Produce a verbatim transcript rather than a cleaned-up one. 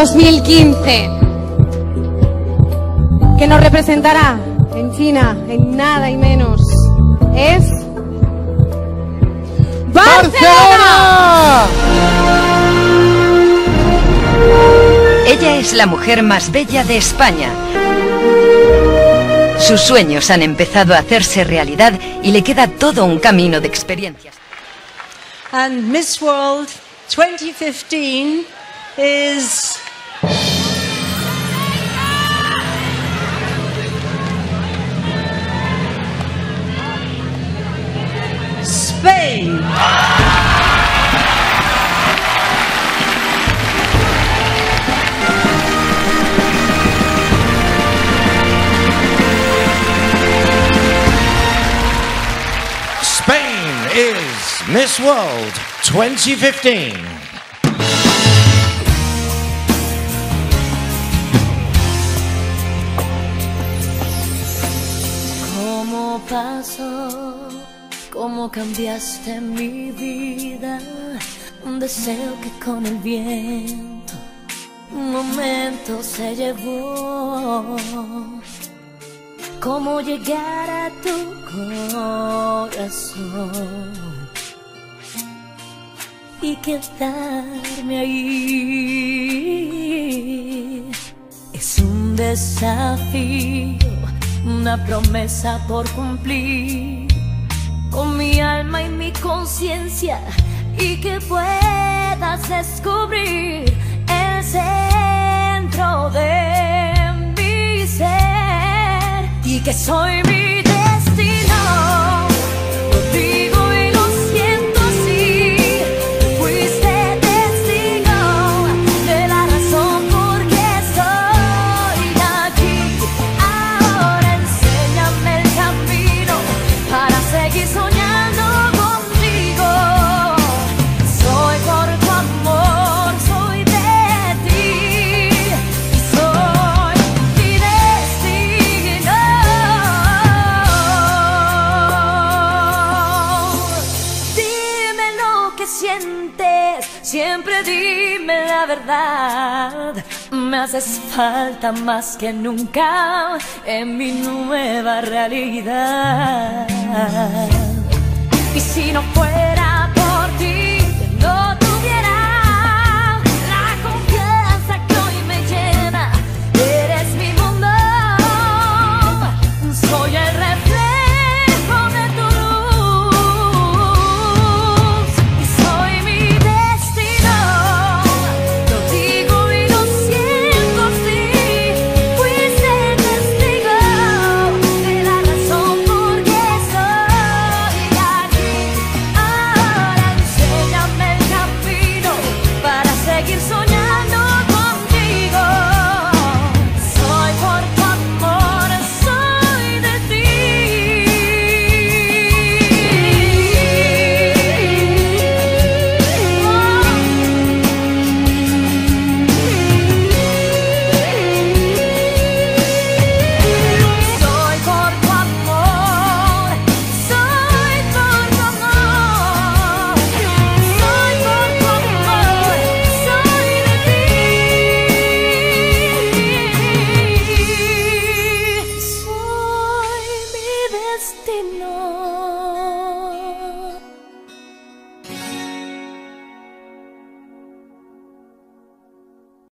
dos mil quince, que nos representará en China, en nada y menos, es ¡Barcelona! Ella es la mujer más bella de España. Sus sueños han empezado a hacerse realidad y le queda todo un camino de experiencias. And Miss World twenty fifteen is... Spain. Spain is Miss World twenty fifteen. ¿Cómo pasó? ¿Cómo cambiaste mi vida? Un deseo que con el viento un momento se llevó. ¿Cómo llegar a tu corazón y quedarme ahí? Es un desafío, una promesa por cumplir, con mi alma y mi conciencia, y que puedas descubrir el centro de mi ser, y que soy mi destino. Siempre dime la verdad, me haces falta más que nunca en mi nueva realidad. Y si no fuera